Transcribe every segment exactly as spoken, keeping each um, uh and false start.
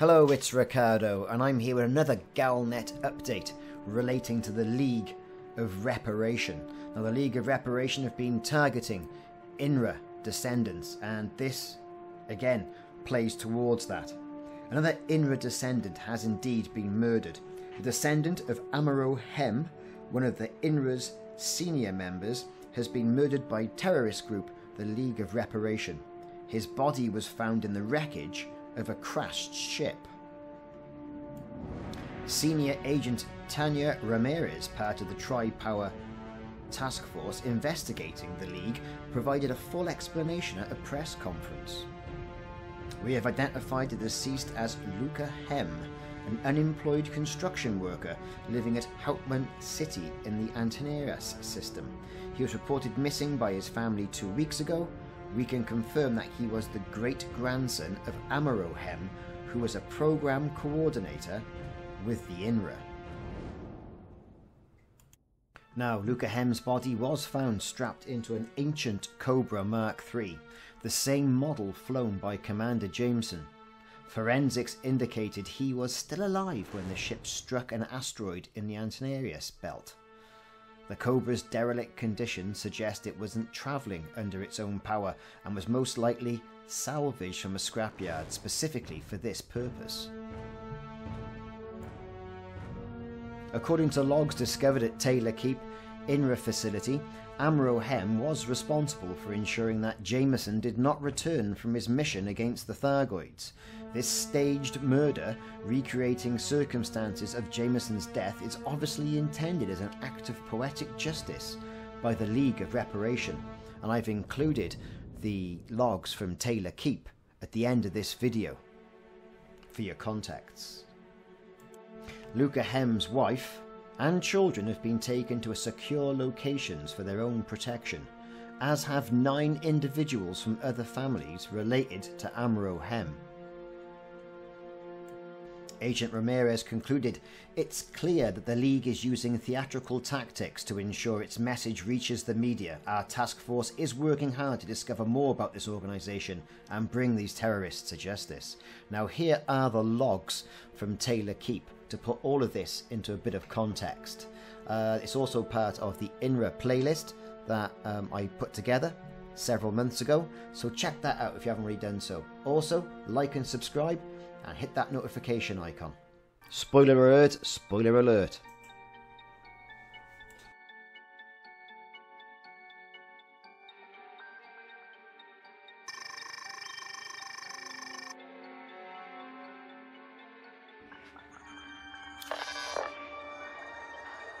Hello, it's Ricardo, and I'm here with another Galnet update relating to the League of Reparation. Now, the League of Reparation have been targeting I N R A descendants, and this, again, plays towards that. Another I N R A descendant has indeed been murdered. The descendant of Amaro Hem, one of the I N R A's senior members, has been murdered by terrorist group the League of Reparation. His body was found in the wreckage of a crashed ship. Senior Agent Tanya Ramirez, part of the Tri-Power Task Force investigating the League, provided a full explanation at a press conference. We have identified the deceased as Luca Hem, an unemployed construction worker living at Houtman City in the Aeternitas system. He was reported missing by his family two weeks ago. We can confirm that he was the great-grandson of Amaro Hem, who was a program coordinator with the I N R A. Now, Luca Hem's body was found strapped into an ancient Cobra Mark three, the same model flown by Commander Jameson. Forensics indicated he was still alive when the ship struck an asteroid in the Aeternitas Belt. The Cobra's derelict condition suggests it wasn't travelling under its own power and was most likely salvaged from a scrapyard specifically for this purpose. According to logs discovered at Taylor Keep, I N R A facility, Amaro Hem was responsible for ensuring that Jameson did not return from his mission against the Thargoids. This staged murder, recreating circumstances of Jameson's death, is obviously intended as an act of poetic justice by the League of Reparation, and I've included the logs from Taylor Keep at the end of this video for your contacts. Luca Hem's wife and children have been taken to a secure locations for their own protection, as have nine individuals from other families related to Amaro Hem. Agent Ramirez concluded, "It's clear that the League is using theatrical tactics to ensure its message reaches the media. Our task force is working hard to discover more about this organization and bring these terrorists to justice." Now, here are the logs from Taylor Keep to put all of this into a bit of context. Uh, it's also part of the I N R A playlist that um, I put together several months ago, so check that out if you haven't already done so. Also, like and subscribe, and hit that notification icon. Spoiler alert, spoiler alert.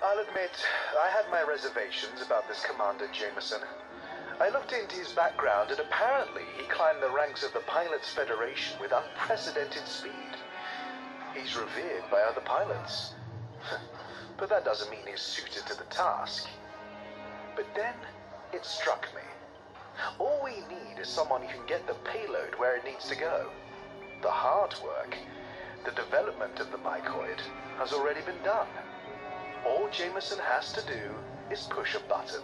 I'll admit, I had my reservations about this Commander Jameson. I looked into his background, and apparently he climbed the ranks of the Pilots' Federation with unprecedented speed. He's revered by other pilots. But that doesn't mean he's suited to the task. But then, it struck me. All we need is someone who can get the payload where it needs to go. The hard work, the development of the Mycoid, has already been done. All Jameson has to do is push a button.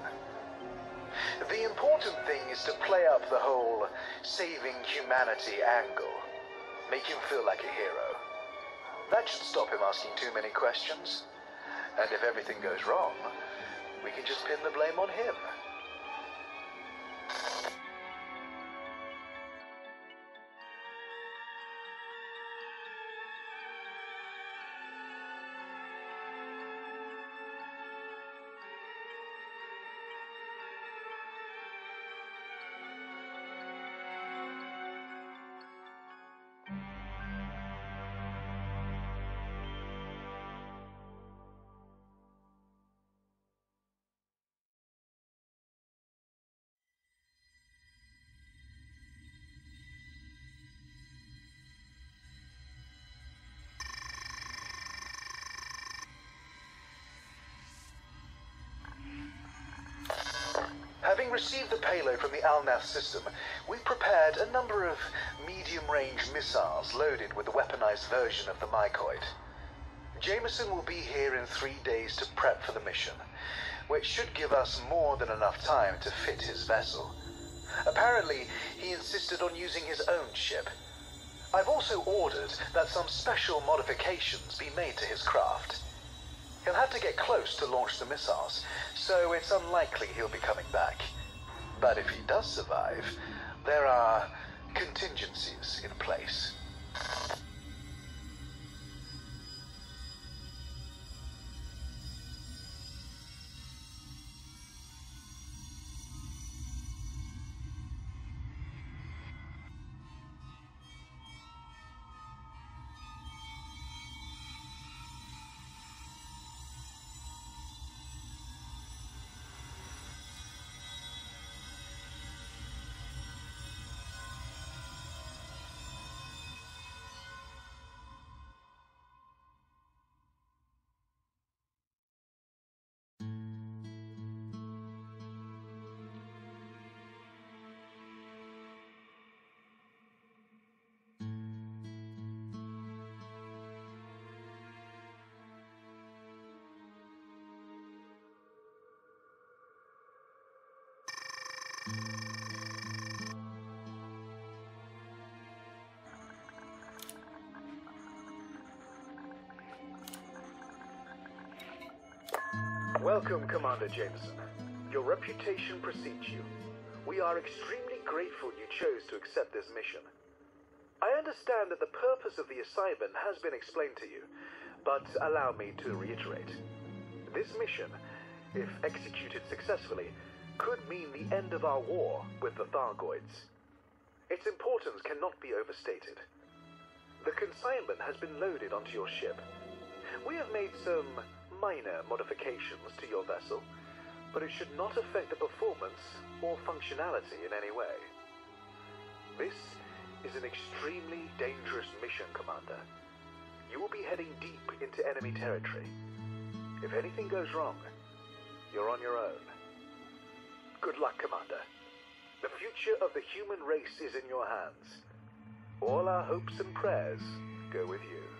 The important thing is to play up the whole saving humanity angle. Make him feel like a hero. That should stop him asking too many questions. And if everything goes wrong, we can just pin the blame on him. Having received the payload from the Alnath system, we prepared a number of medium-range missiles loaded with the weaponized version of the Mycoid. Jameson will be here in three days to prep for the mission, which should give us more than enough time to fit his vessel. Apparently, he insisted on using his own ship. I've also ordered that some special modifications be made to his craft. He'll have to get close to launch the missiles, so it's unlikely he'll be coming back. But if he does survive, there are contingencies in place. Welcome, Commander Jameson. Your reputation precedes you. We are extremely grateful you chose to accept this mission. I understand that the purpose of the assignment has been explained to you, but allow me to reiterate. This mission, if executed successfully, could mean the end of our war with the Thargoids. Its importance cannot be overstated. The consignment has been loaded onto your ship. We have made some minor modifications to your vessel, but it should not affect the performance or functionality in any way. This is an extremely dangerous mission, Commander. You will be heading deep into enemy territory. If anything goes wrong, you're on your own. Good luck, Commander. The future of the human race is in your hands. All our hopes and prayers go with you.